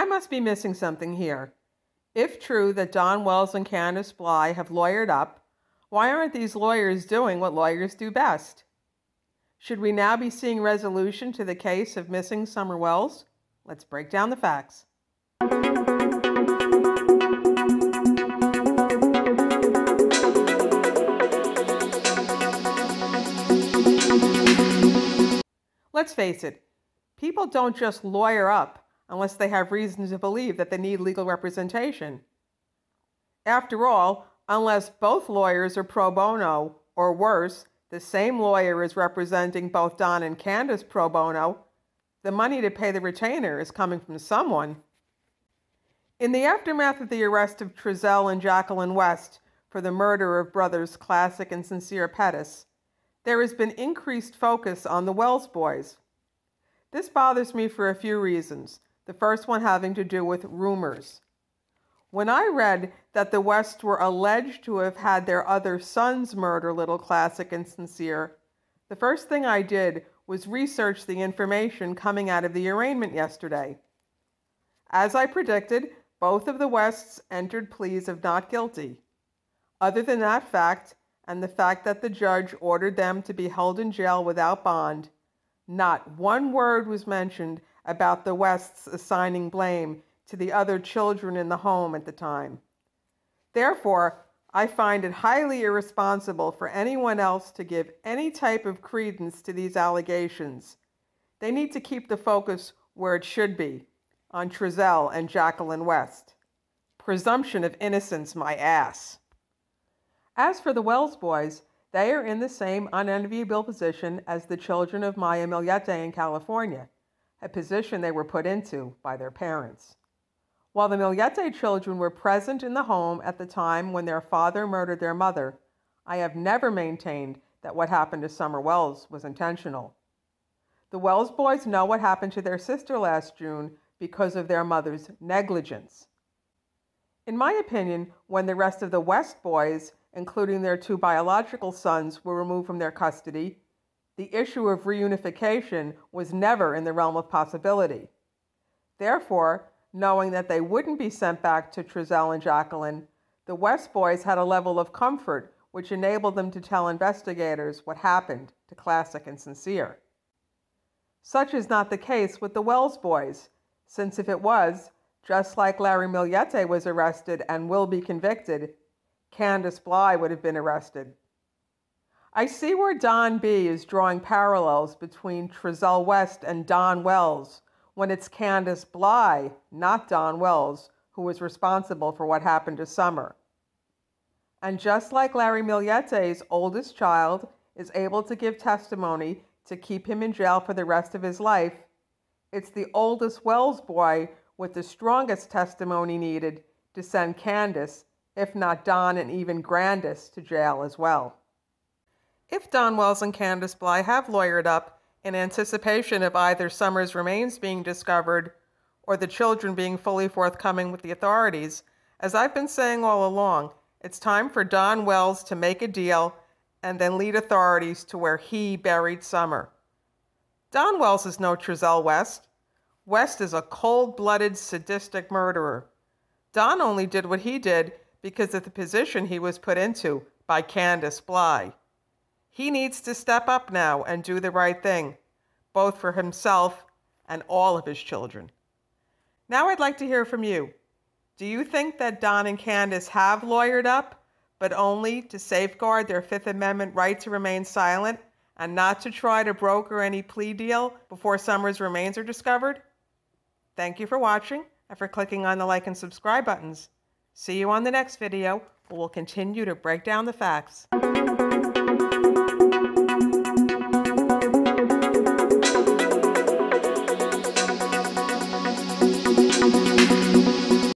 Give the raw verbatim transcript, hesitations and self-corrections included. I must be missing something here. If true that Don Wells and Candus Bly have lawyered up, why aren't these lawyers doing what lawyers do best? Should we now be seeing resolution to the case of missing Summer Wells? Let's break down the facts. Let's face it, people don't just lawyer up unless they have reason to believe that they need legal representation. After all, unless both lawyers are pro bono, or worse, the same lawyer is representing both Don and Candus pro bono, the money to pay the retainer is coming from someone. In the aftermath of the arrest of Trezell and Jacqueline West for the murder of brothers Classic and Sincere Pettis, there has been increased focus on the Wells boys. This bothers me for a few reasons, the first one having to do with rumors. When I read that the Wests were alleged to have had their other sons murder little Classic and Sincere, the first thing I did was research the information coming out of the arraignment yesterday. As I predicted, both of the Wests entered pleas of not guilty. Other than that fact, and the fact that the judge ordered them to be held in jail without bond, not one word was mentioned about the Wests assigning blame to the other children in the home at the time. Therefore, I find it highly irresponsible for anyone else to give any type of credence to these allegations. They need to keep the focus where it should be, on Trezell and Jacqueline West. Presumption of innocence, my ass. As for the Wells boys, they are in the same unenviable position as the children of Maya Millete in California, a position they were put into by their parents. While the Millete children were present in the home at the time when their father murdered their mother, I have never maintained that what happened to Summer Wells was intentional. The Wells boys know what happened to their sister last June because of their mother's negligence. In my opinion, when the rest of the West boys, including their two biological sons, were removed from their custody, the issue of reunification was never in the realm of possibility. Therefore, knowing that they wouldn't be sent back to Trezell and Jacqueline, the West boys had a level of comfort which enabled them to tell investigators what happened to Classic and Sincere. Such is not the case with the Wells boys, since if it was, just like Larry Millete was arrested and will be convicted, Candus Bly would have been arrested. I see where Don B. is drawing parallels between Trezell West and Don Wells when it's Candus Bly, not Don Wells, who was responsible for what happened to Summer. And just like Larry Millete's oldest child is able to give testimony to keep him in jail for the rest of his life, it's the oldest Wells boy with the strongest testimony needed to send Candus, if not Don and even Grandis, to jail as well. If Don Wells and Candus Bly have lawyered up in anticipation of either Summer's remains being discovered or the children being fully forthcoming with the authorities, as I've been saying all along, it's time for Don Wells to make a deal and then lead authorities to where he buried Summer. Don Wells is no Trezell West. West is a cold-blooded, sadistic murderer. Don only did what he did because of the position he was put into by Candus Bly. He needs to step up now and do the right thing, both for himself and all of his children. Now I'd like to hear from you. Do you think that Don and Candus have lawyered up, but only to safeguard their Fifth Amendment right to remain silent and not to try to broker any plea deal before Summer's remains are discovered? Thank you for watching and for clicking on the like and subscribe buttons. See you on the next video, where we'll continue to break down the facts.